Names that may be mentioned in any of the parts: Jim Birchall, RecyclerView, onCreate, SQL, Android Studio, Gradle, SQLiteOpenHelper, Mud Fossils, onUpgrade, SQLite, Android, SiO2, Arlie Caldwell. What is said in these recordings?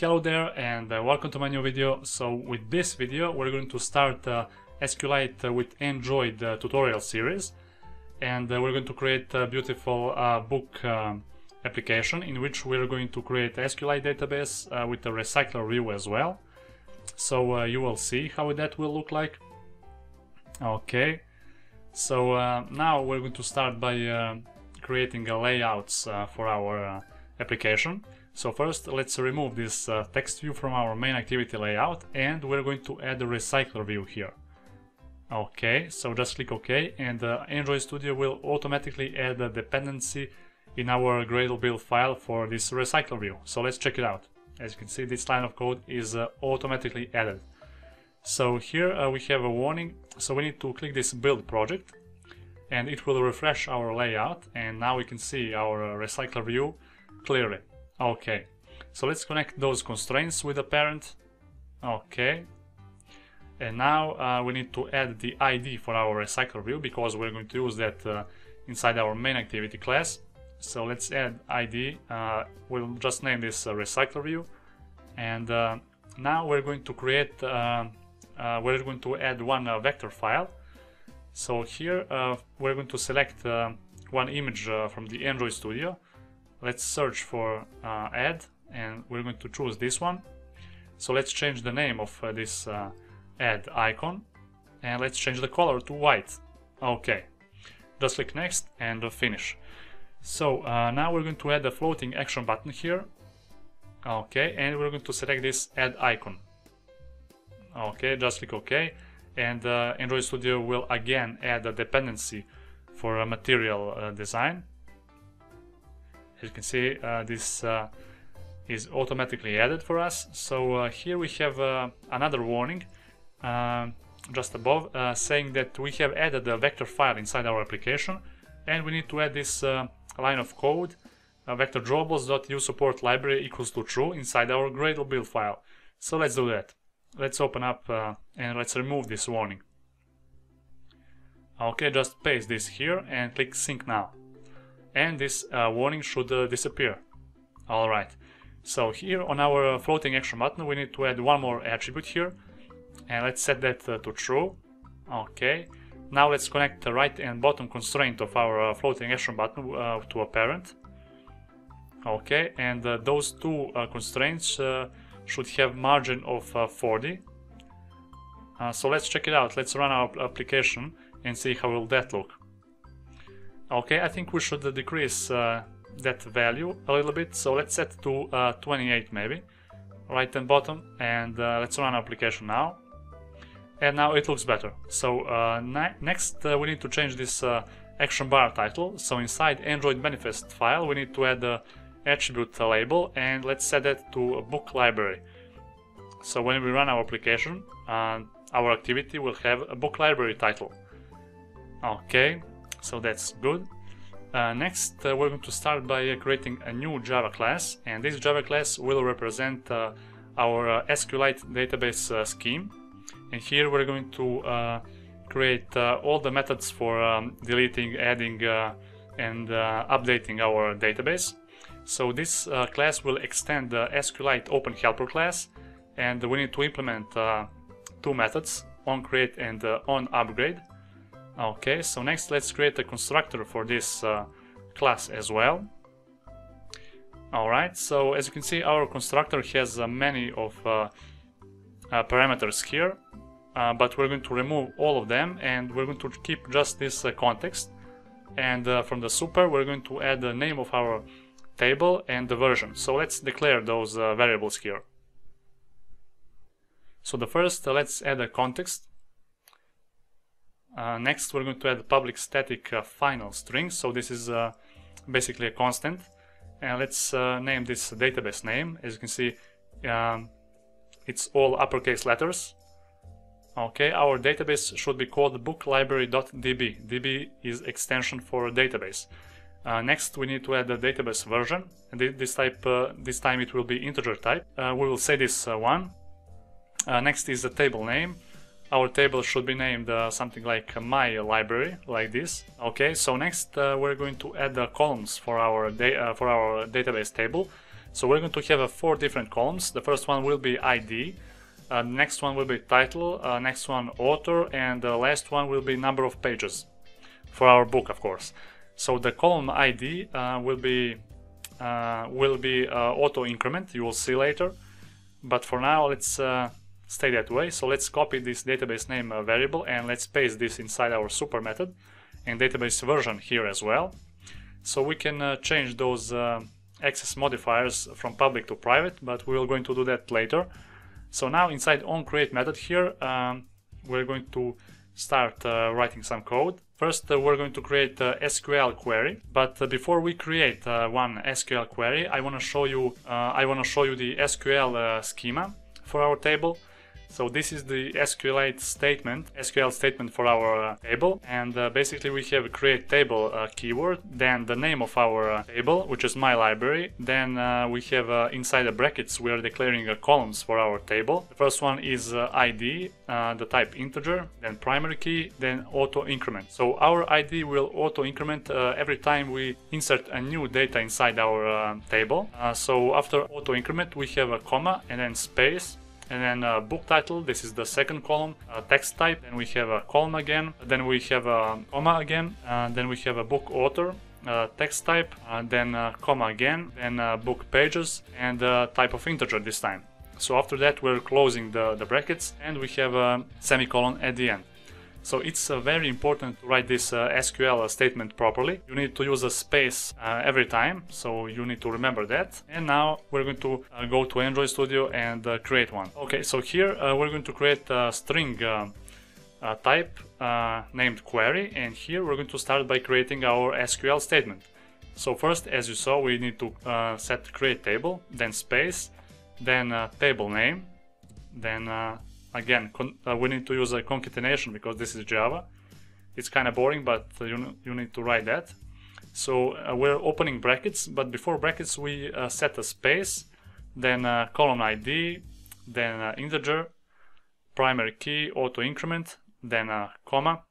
Hello there and welcome to my new video. So with this video we're going to start SQLite with Android tutorial series, and we're going to create a beautiful book application in which we're going to create a SQLite database with a recycler view as well. So you will see how that will look like. Okay, so now we're going to start by creating layouts for our application. So first, let's remove this text view from our main activity layout, and we're going to add a recycler view here. Okay, so just click OK, and Android Studio will automatically add a dependency in our Gradle build file for this recycler view. So let's check it out. As you can see, this line of code is automatically added. So here we have a warning, so we need to click this build project, and it will refresh our layout, and now we can see our recycler view clearly. Okay, so let's connect those constraints with the parent. Okay, and now we need to add the ID for our recycler view, because we're going to use that inside our main activity class. So let's add ID. We'll just name this recycler view, and now we're going to create. We're going to add one vector file. So here we're going to select one image from the Android Studio. Let's search for add, and we're going to choose this one. So let's change the name of this add icon, and let's change the color to white. Okay, just click next and finish. So now we're going to add a floating action button here. Okay, and we're going to select this add icon. Okay, just click OK, and Android Studio will again add a dependency for a material design. As you can see, this is automatically added for us. So here we have another warning just above, saying that we have added a vector file inside our application, and we need to add this line of code, vector drawables.useSupport library equals to true, inside our Gradle build file. So let's do that. Let's open up and let's remove this warning. Okay, just paste this here and click sync now. And this warning should disappear. Alright, so here on our floating action button we need to add one more attribute here, and let's set that to true. Okay, now let's connect the right and bottom constraint of our floating action button to a parent. Okay, and those two constraints should have margin of 40. So let's check it out. Let's run our application and see how will that look. Okay, I think we should decrease that value a little bit, so let's set to 28 maybe, right and bottom, and let's run our application now. And now it looks better. So next we need to change this action bar title, so inside Android manifest file we need to add the attribute label, and let's set that to book library. So when we run our application, our activity will have a book library title. Okay. So that's good. Next, we're going to start by creating a new Java class, and this Java class will represent our SQLite database scheme. And here we're going to create all the methods for deleting, adding, and updating our database. So this class will extend the SQLiteOpenHelper class, and we need to implement two methods, onCreate and onUpgrade. Okay, so next let's create a constructor for this class as well. Alright, so as you can see, our constructor has many of parameters here, but we're going to remove all of them, and we're going to keep just this context. And from the super, we're going to add the name of our table and the version. So let's declare those variables here. So the first, let's add a context. Next, we're going to add a public static final string. So this is basically a constant. And let's name this database name. As you can see, it's all uppercase letters. Okay, our database should be called booklibrary.db. DB is extension for database. Next, we need to add the database version, and this time it will be integer type. We will say this one. Next is the table name. Our table should be named something like my library, like this. Okay, so next we're going to add the columns for our database table. So we're going to have four different columns. The first one will be ID, next one will be title, next one author, and the last one will be number of pages for our book, of course. So the column ID will be auto increment. You will see later, but for now let's stay that way. So let's copy this database name variable and let's paste this inside our super method and database version here as well. So we can change those access modifiers from public to private, but we are going to do that later. So now inside onCreate method here, we're going to start writing some code. First, we're going to create a SQL query, but before we create one SQL query, I want to show you the SQL schema for our table. So this is the SQLite statement, SQL statement for our table, and basically we have create table keyword, then the name of our table, which is my library, then we have inside the brackets we are declaring columns for our table. The first one is ID, the type integer, then primary key, then auto increment. So our ID will auto increment every time we insert a new data inside our table. So after auto increment we have a comma and then space. And then book title, this is the second column, text type, then we have a column again, then we have a comma again, then we have a book author, text type, then comma again, then book pages, and type of integer this time. So after that we're closing the brackets and we have a semicolon at the end. So it's very important to write this SQL statement properly. You need to use a space every time, so you need to remember that. And now we're going to go to Android Studio and create one. Okay, so here we're going to create a string type named query, and here we're going to start by creating our SQL statement. So first, as you saw, we need to set create table, then space, then table name, then again, we need to use a concatenation because this is Java. It's kind of boring, but you need to write that. So we're opening brackets, but before brackets we set a space, then column ID, then integer, primary key, auto increment, then comma,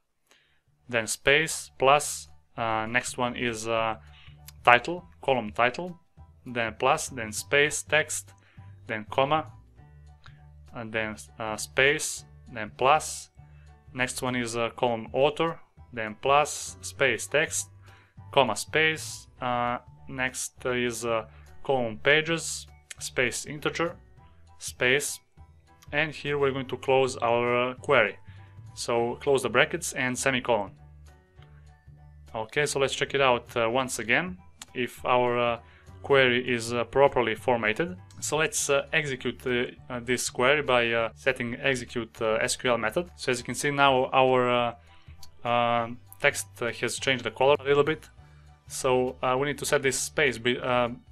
then space, plus, next one is title, column title, then plus, then space, text, then comma, and then space, then plus, next one is column author, then plus, space, text, comma, space, next is column pages, space, integer, space, and here we're going to close our query. So close the brackets and semicolon. Okay, so let's check it out once again if our query is properly formatted. So let's execute this query by setting execute SQL method. So as you can see now our text has changed the color a little bit. So we need to set this space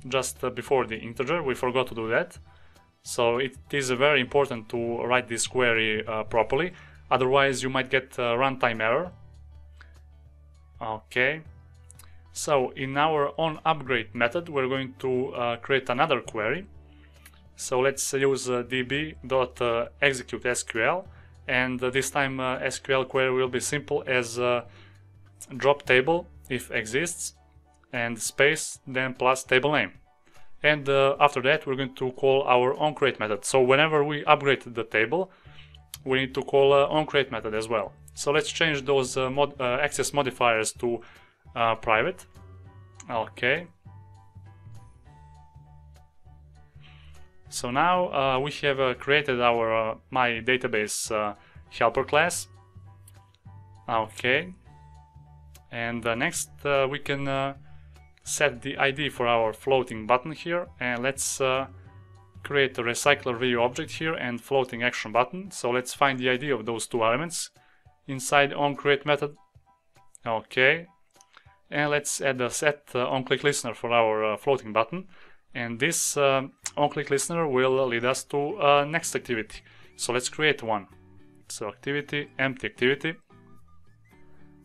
just before the integer. We forgot to do that. So it is very important to write this query properly. Otherwise you might get a runtime error. Okay. So in our onUpgrade method we're going to create another query. So let's use db.executeSQL, and this time SQL query will be simple as drop table if exists, and space, then plus table name. And after that we're going to call our onCreate method. So whenever we upgrade the table we need to call onCreate method as well. So let's change those access modifiers to private. Okay. So now we have created our my database helper class. Okay. And next we can set the ID for our floating button here, and let's create a RecyclerView object here and floating action button. So let's find the ID of those two elements inside onCreate method. Okay, and let's add a set onClick listener for our floating button, and this onClick listener will lead us to next activity. So let's create one. So activity, empty activity,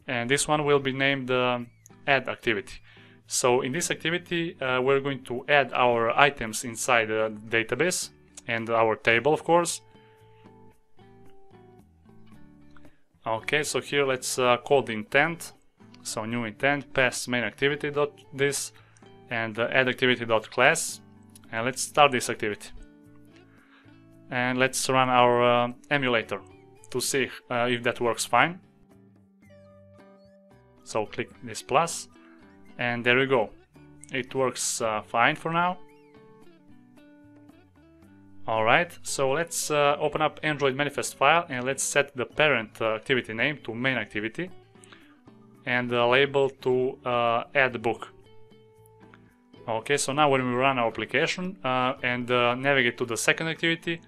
and this one will be named add activity. So in this activity we're going to add our items inside the database and our table, of course. Okay, so here let's call the intent. So new intent, pass main activity dot this, and add activity dot class, and let's start this activity. And let's run our emulator to see if that works fine. So click this plus. And there we go. It works fine for now. Alright, so let's open up Android manifest file and let's set the parent activity name to main activity and the label to add book. Okay, so now when we run our application and navigate to the second activity,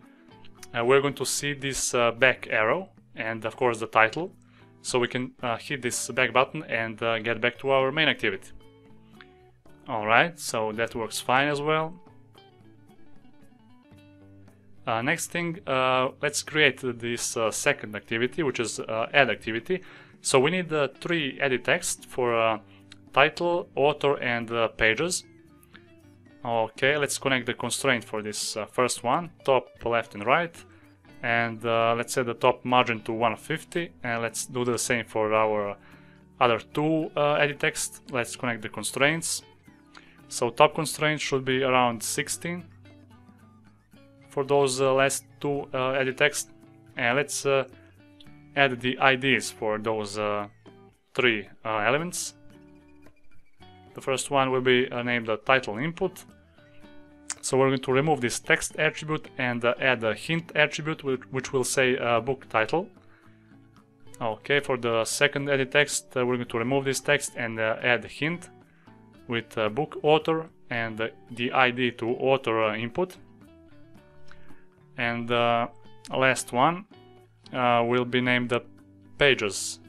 we're going to see this back arrow and of course the title. So we can hit this back button and get back to our main activity. Alright, so that works fine as well. Next thing, let's create this second activity, which is add activity. So we need three edit text for title, author and pages. Okay, let's connect the constraint for this first one, top, left and right. And let's set the top margin to 150, and let's do the same for our other two edit text. Let's connect the constraints. So top constraint should be around 16 for those last two edit text, and let's add the IDs for those three elements. The first one will be named the title input. So we're going to remove this text attribute and add a hint attribute which will say book title. Okay, for the second edit text we're going to remove this text and add hint with book author and the ID to author input. And last one will be named the pages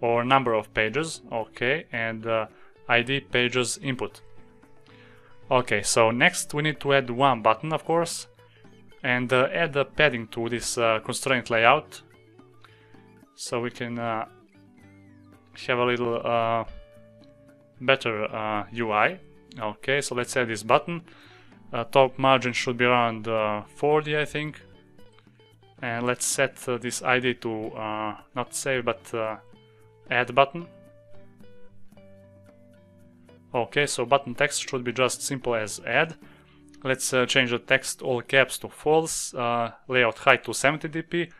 or number of pages. Okay, and ID pages input. Okay, so next we need to add one button, of course, and add a padding to this constraint layout, so we can have a little better UI. Okay, so let's add this button. Top margin should be around 40, I think, and let's set this ID to not save but add button. Okay, so button text should be just simple as add. Let's change the text all caps to false, layout height to 70dp,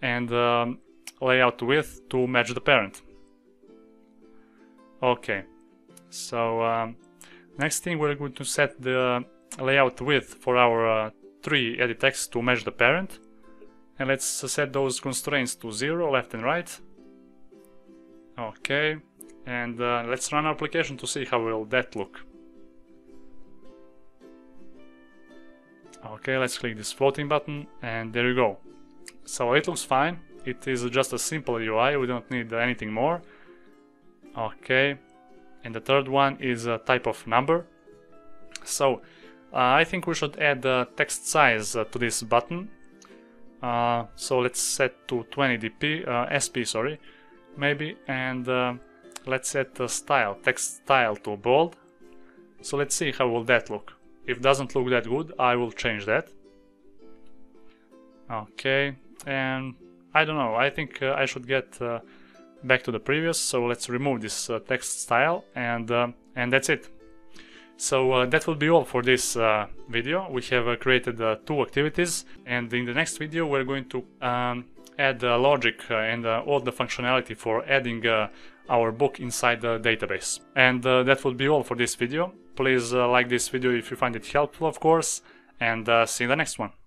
and layout width to match the parent. Okay, so next thing we're going to set the layout width for our three edit text to match the parent. And let's set those constraints to 0, left and right. Okay. And let's run our application to see how will that look. Okay, let's click this floating button, and there you go. So it looks fine. It is just a simple UI, we don't need anything more. Okay, and the third one is a type of number. So I think we should add text size to this button. So let's set to 20dp, SP, sorry, maybe, and let's set the style, text style to bold. So let's see how will that look. If it doesn't look that good, I will change that. Okay, and I don't know, I think I should get back to the previous, so let's remove this text style, and that's it. So that will be all for this video. We have created two activities, and in the next video we're going to add logic and all the functionality for adding our book inside the database. And that would be all for this video. Please like this video if you find it helpful, of course, and see you in the next one.